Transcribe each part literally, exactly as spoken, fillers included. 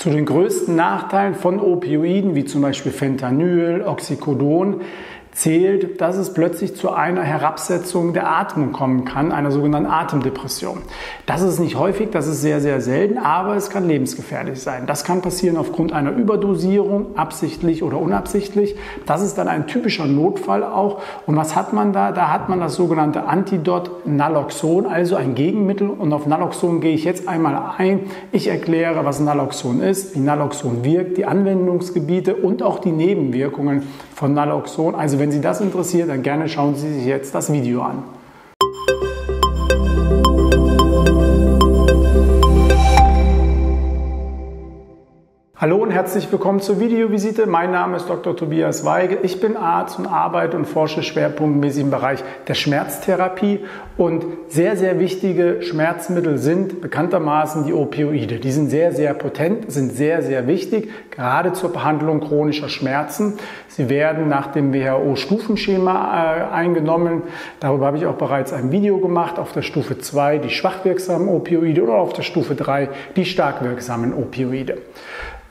Zu den größten Nachteilen von Opioiden, wie zum Beispiel Fentanyl, Oxycodon, zählt, dass es plötzlich zu einer Herabsetzung der Atmung kommen kann, einer sogenannten Atemdepression. Das ist nicht häufig, das ist sehr, sehr selten, aber es kann lebensgefährlich sein. Das kann passieren aufgrund einer Überdosierung, absichtlich oder unabsichtlich. Das ist dann ein typischer Notfall auch. Und was hat man da? Da hat man das sogenannte Antidot Naloxon, also ein Gegenmittel. Und auf Naloxon gehe ich jetzt einmal ein. Ich erkläre, was Naloxon ist, wie Naloxon wirkt, die Anwendungsgebiete und auch die Nebenwirkungen von Naloxon. Also wenn Sie das interessiert, dann gerne schauen Sie sich jetzt das Video an. Hallo und herzlich willkommen zur Videovisite. Mein Name ist Doktor Tobias Weigl. Ich bin Arzt und arbeite und forsche schwerpunktmäßig im Bereich der Schmerztherapie. Und sehr, sehr wichtige Schmerzmittel sind bekanntermaßen die Opioide. Die sind sehr, sehr potent, sind sehr, sehr wichtig, gerade zur Behandlung chronischer Schmerzen. Sie werden nach dem W H O-Stufenschema äh, eingenommen. Darüber habe ich auch bereits ein Video gemacht. Auf der Stufe zwei die schwach wirksamen Opioide oder auf der Stufe drei die stark wirksamen Opioide.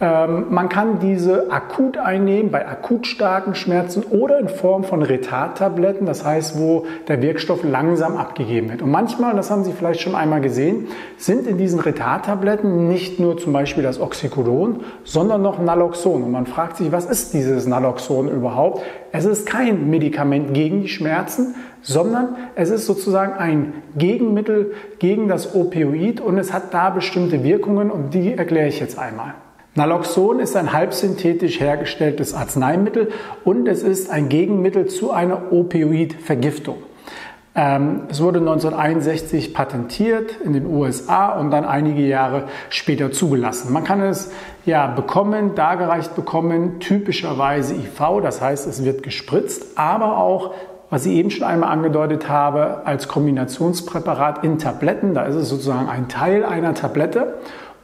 Man kann diese akut einnehmen, bei akut starken Schmerzen oder in Form von Retard-Tabletten, das heißt, wo der Wirkstoff langsam abgegeben wird. Und manchmal, das haben Sie vielleicht schon einmal gesehen, sind in diesen Retard-Tabletten nicht nur zum Beispiel das Oxycodon, sondern noch Naloxon. Und man fragt sich, was ist dieses Naloxon überhaupt? Es ist kein Medikament gegen die Schmerzen, sondern es ist sozusagen ein Gegenmittel gegen das Opioid und es hat da bestimmte Wirkungen und die erkläre ich jetzt einmal. Naloxon ist ein halbsynthetisch hergestelltes Arzneimittel und es ist ein Gegenmittel zu einer Opioidvergiftung. Ähm, es wurde neunzehnhunderteinundsechzig patentiert in den U S A und dann einige Jahre später zugelassen. Man kann es ja bekommen, dargereicht bekommen, typischerweise I V, das heißt, es wird gespritzt, aber auch, was ich eben schon einmal angedeutet habe, als Kombinationspräparat in Tabletten, da ist es sozusagen ein Teil einer Tablette.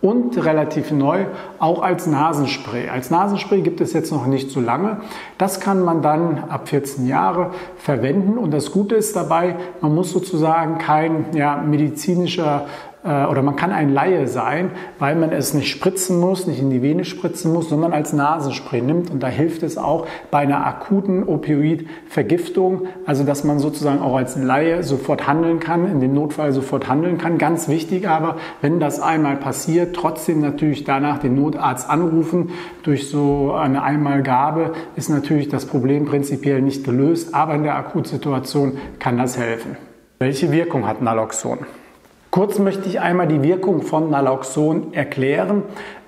Und relativ neu auch als Nasenspray. Als Nasenspray gibt es jetzt noch nicht so lange. Das kann man dann ab vierzehn Jahre verwenden. Und das Gute ist dabei, man muss sozusagen kein ja, medizinischer äh, oder man kann ein Laie sein, weil man es nicht spritzen muss, nicht in die Vene spritzen muss, sondern als Nasenspray nimmt. Und da hilft es auch bei einer akuten Opioidvergiftung, also dass man sozusagen auch als Laie sofort handeln kann, in dem Notfall sofort handeln kann. Ganz wichtig aber, wenn das einmal passiert, trotzdem natürlich danach den Notarzt anrufen. Durch so eine Einmalgabe ist natürlich das Problem prinzipiell nicht gelöst, aber in der Akutsituation kann das helfen. Welche Wirkung hat Naloxon? Kurz möchte ich einmal die Wirkung von Naloxon erklären.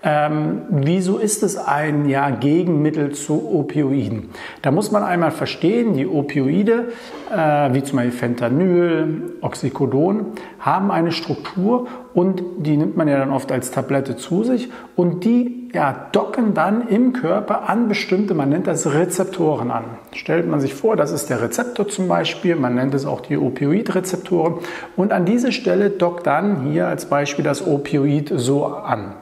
Ähm, wieso ist es ein ja, Gegenmittel zu Opioiden? Da muss man einmal verstehen, die Opioide, äh, wie zum Beispiel Fentanyl, Oxycodon, haben eine Struktur und die nimmt man ja dann oft als Tablette zu sich und die ja, docken dann im Körper an bestimmte, man nennt das Rezeptoren an. Stellt man sich vor, das ist der Rezeptor zum Beispiel, man nennt es auch die Opioidrezeptoren und an diese Stelle dockt dann hier als Beispiel das Opioid so an.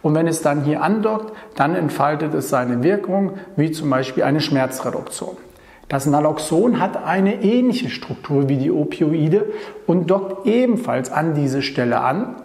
Und wenn es dann hier andockt, dann entfaltet es seine Wirkung, wie zum Beispiel eine Schmerzreduktion. Das Naloxon hat eine ähnliche Struktur wie die Opioide und dockt ebenfalls an diese Stelle an.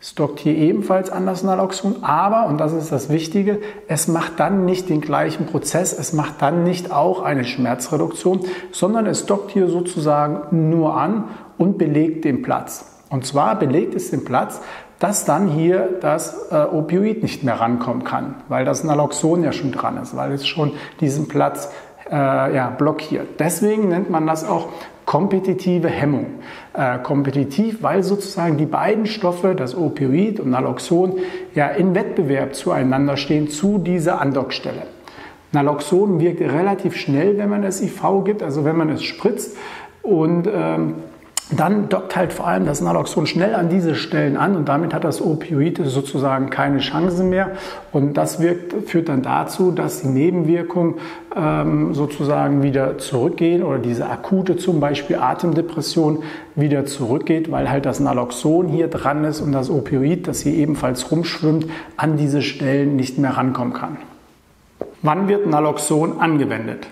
Es dockt hier ebenfalls an das Naloxon, aber, und das ist das Wichtige, es macht dann nicht den gleichen Prozess, es macht dann nicht auch eine Schmerzreduktion, sondern es dockt hier sozusagen nur an und belegt den Platz. Und zwar belegt es den Platz, dass dann hier das äh, Opioid nicht mehr rankommen kann, weil das Naloxon ja schon dran ist, weil es schon diesen Platz äh, ja, blockiert. Deswegen nennt man das auch kompetitive Hemmung. Äh, kompetitiv, weil sozusagen die beiden Stoffe, das Opioid und Naloxon, ja in Wettbewerb zueinander stehen zu dieser Andockstelle. Naloxon wirkt relativ schnell, wenn man es I V gibt, also wenn man es spritzt und ähm, dann dockt halt vor allem das Naloxon schnell an diese Stellen an und damit hat das Opioid sozusagen keine Chance mehr. Und das wirkt, führt dann dazu, dass die Nebenwirkungen ähm, sozusagen wieder zurückgehen oder diese akute zum Beispiel Atemdepression wieder zurückgeht, weil halt das Naloxon hier dran ist und das Opioid, das hier ebenfalls rumschwimmt, an diese Stellen nicht mehr rankommen kann. Wann wird Naloxon angewendet?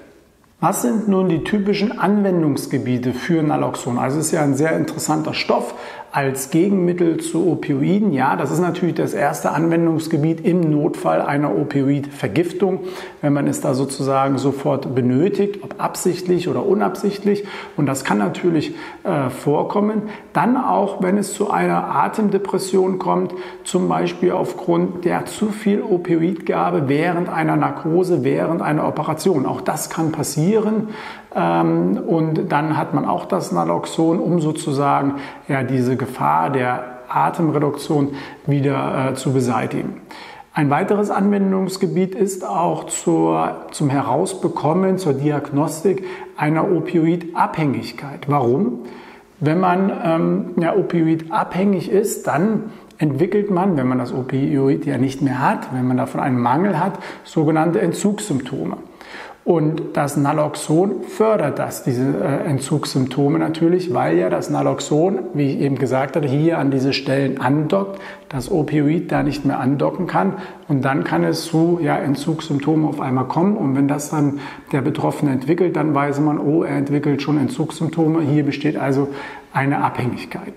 Was sind nun die typischen Anwendungsgebiete für Naloxon? Also es ist ja ein sehr interessanter Stoff, als Gegenmittel zu Opioiden. Ja, das ist natürlich das erste Anwendungsgebiet im Notfall einer Opioidvergiftung, wenn man es da sozusagen sofort benötigt, ob absichtlich oder unabsichtlich. Und das kann natürlich äh, vorkommen. Dann auch, wenn es zu einer Atemdepression kommt, zum Beispiel aufgrund der zu viel Opioidgabe während einer Narkose, während einer Operation. Auch das kann passieren. Ähm, und dann hat man auch das Naloxon, um sozusagen ja, diese Gefahr der Atemreduktion wieder äh, zu beseitigen. Ein weiteres Anwendungsgebiet ist auch zur, zum Herausbekommen, zur Diagnostik einer Opioidabhängigkeit. Warum? Wenn man ähm, ja, opioidabhängig ist, dann entwickelt man, wenn man das Opioid ja nicht mehr hat, wenn man davon einen Mangel hat, sogenannte Entzugssymptome. Und das Naloxon fördert das, diese Entzugssymptome natürlich, weil ja das Naloxon, wie ich eben gesagt hatte, hier an diese Stellen andockt, das Opioid da nicht mehr andocken kann und dann kann es zu ja, Entzugssymptomen auf einmal kommen und wenn das dann der Betroffene entwickelt, dann weiß man, oh, er entwickelt schon Entzugssymptome, hier besteht also eine Abhängigkeit.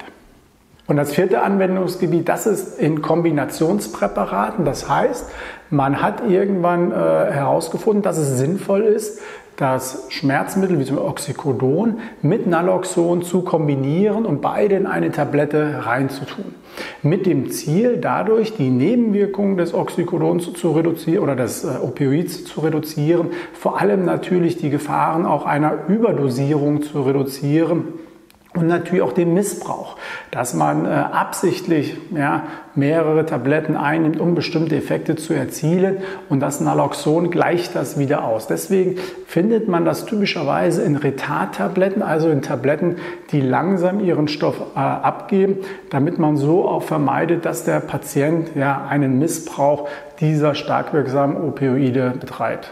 Und das vierte Anwendungsgebiet, das ist in Kombinationspräparaten. Das heißt, man hat irgendwann äh, herausgefunden, dass es sinnvoll ist, das Schmerzmittel wie zum Beispiel Oxycodon mit Naloxon zu kombinieren und beide in eine Tablette reinzutun. Mit dem Ziel, dadurch die Nebenwirkungen des Oxycodons zu reduzieren oder des äh, Opioids zu reduzieren, vor allem natürlich die Gefahren auch einer Überdosierung zu reduzieren. Und natürlich auch den Missbrauch, dass man äh, absichtlich ja, mehrere Tabletten einnimmt, um bestimmte Effekte zu erzielen und das Naloxon gleicht das wieder aus. Deswegen findet man das typischerweise in Retard-Tabletten, also in Tabletten, die langsam ihren Stoff äh, abgeben, damit man so auch vermeidet, dass der Patient ja, einen Missbrauch dieser stark wirksamen Opioide betreibt.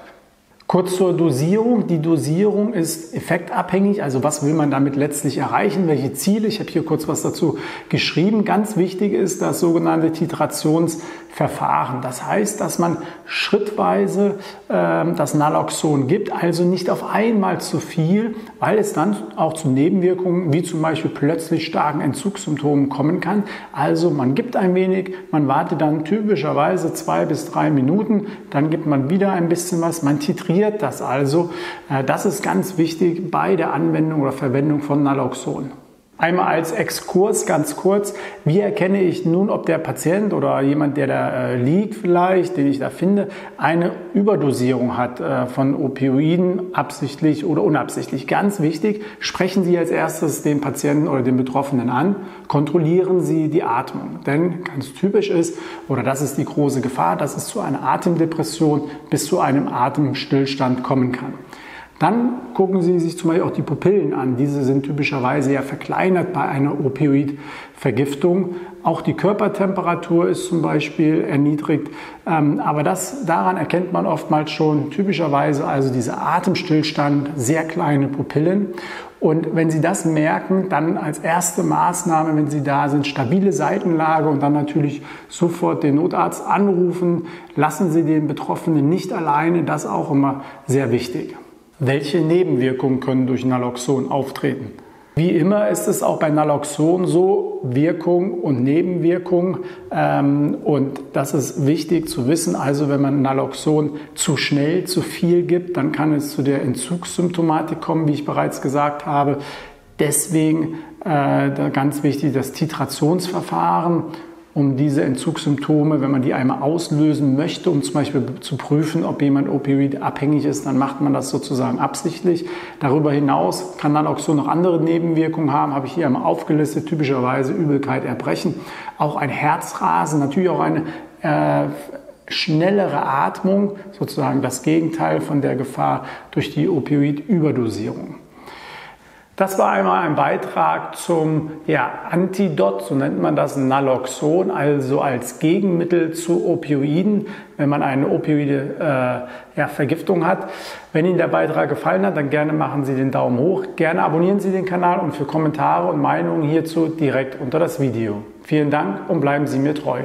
Kurz zur Dosierung. Die Dosierung ist effektabhängig, also was will man damit letztlich erreichen, welche Ziele. Ich habe hier kurz was dazu geschrieben. Ganz wichtig ist das sogenannte Titrationsverfahren. Das heißt, dass man schrittweise ähm, das Naloxon gibt, also nicht auf einmal zu viel, weil es dann auch zu Nebenwirkungen wie zum Beispiel plötzlich starken Entzugssymptomen kommen kann. Also man gibt ein wenig, man wartet dann typischerweise zwei bis drei Minuten, dann gibt man wieder ein bisschen was, man titriert das also. Das ist ganz wichtig bei der Anwendung oder Verwendung von Naloxon. Einmal als Exkurs ganz kurz, wie erkenne ich nun, ob der Patient oder jemand, der da liegt vielleicht, den ich da finde, eine Überdosierung hat von Opioiden, absichtlich oder unabsichtlich. Ganz wichtig, sprechen Sie als erstes den Patienten oder den Betroffenen an, kontrollieren Sie die Atmung, denn ganz typisch ist, oder das ist die große Gefahr, dass es zu einer Atemdepression bis zu einem Atemstillstand kommen kann. Dann gucken Sie sich zum Beispiel auch die Pupillen an. Diese sind typischerweise ja verkleinert bei einer Opioidvergiftung. Auch die Körpertemperatur ist zum Beispiel erniedrigt. Aber das, daran erkennt man oftmals schon typischerweise also diese Atemstillstand, sehr kleine Pupillen. Und wenn Sie das merken, dann als erste Maßnahme, wenn Sie da sind, stabile Seitenlage und dann natürlich sofort den Notarzt anrufen. Lassen Sie den Betroffenen nicht alleine, das auch immer sehr wichtig. Welche Nebenwirkungen können durch Naloxon auftreten? Wie immer ist es auch bei Naloxon so, Wirkung und Nebenwirkung ähm, und das ist wichtig zu wissen, also wenn man Naloxon zu schnell, zu viel gibt, dann kann es zu der Entzugssymptomatik kommen, wie ich bereits gesagt habe. Deswegen äh, ganz wichtig das Titrationsverfahren, um diese Entzugssymptome, wenn man die einmal auslösen möchte, um zum Beispiel zu prüfen, ob jemand opioidabhängig ist, dann macht man das sozusagen absichtlich. Darüber hinaus kann dann auch so noch andere Nebenwirkungen haben, habe ich hier einmal aufgelistet, typischerweise Übelkeit, Erbrechen, auch ein Herzrasen, natürlich auch eine äh, schnellere Atmung, sozusagen das Gegenteil von der Gefahr durch die Opioidüberdosierung. Das war einmal ein Beitrag zum ja, Antidot, so nennt man das Naloxon, also als Gegenmittel zu Opioiden, wenn man eine opioide äh, ja, Vergiftung hat. Wenn Ihnen der Beitrag gefallen hat, dann gerne machen Sie den Daumen hoch, gerne abonnieren Sie den Kanal und für Kommentare und Meinungen hierzu direkt unter das Video. Vielen Dank und bleiben Sie mir treu.